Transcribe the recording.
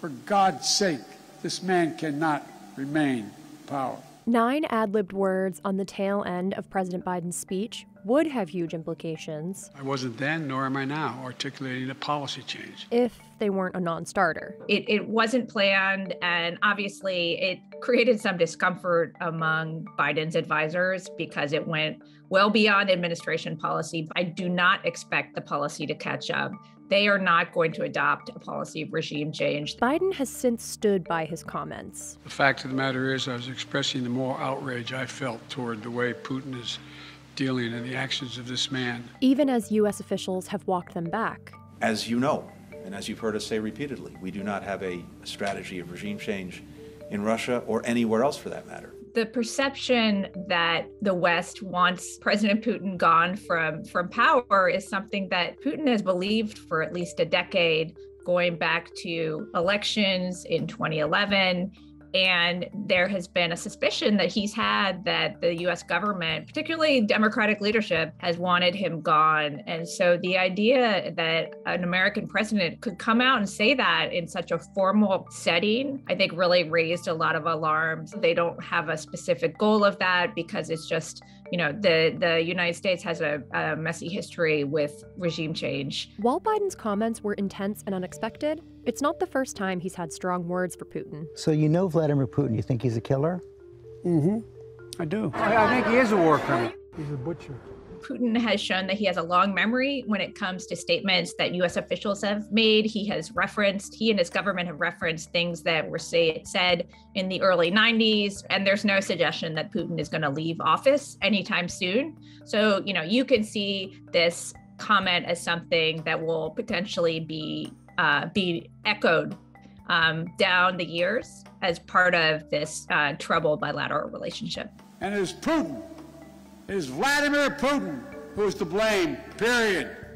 For God's sake, this man cannot remain in power. 9 ad-libbed words on the tail end of President Biden's speech would have huge implications. I wasn't then, nor am I now, articulating a policy change. If they weren't a non-starter. It wasn't planned, and obviously it created some discomfort among Biden's advisors because it went well beyond administration policy. I do not expect the policy to catch up. They are not going to adopt a policy of regime change. Biden has since stood by his comments. The fact of the matter is I was expressing the moral outrage I felt toward the way Putin is dealing in the actions of this man. Even as U.S. officials have walked them back. As you know, and as you've heard us say repeatedly, we do not have a strategy of regime change in Russia or anywhere else for that matter. The perception that the West wants President Putin gone from power is something that Putin has believed for at least a decade, going back to elections in 2011. And there has been a suspicion that he's had that the U.S. government, particularly Democratic leadership, has wanted him gone. And so the idea that an American president could come out and say that in such a formal setting, I think really raised a lot of alarms. They don't have a specific goal of that because it's just, you know, the United States has a messy history with regime change. While Biden's comments were intense and unexpected, it's not the first time he's had strong words for Putin. So you know Vladimir Putin, you think he's a killer? Mm-hmm, I do. I think he is a war criminal. He's a butcher. Putin has shown that he has a long memory when it comes to statements that U.S. officials have made. He and his government have referenced things that were said in the early 90s, and there's no suggestion that Putin is going to leave office anytime soon. So, you know, you can see this comment as something that will potentially be echoed down the years as part of this troubled bilateral relationship. And it is Vladimir Putin who is to blame, period.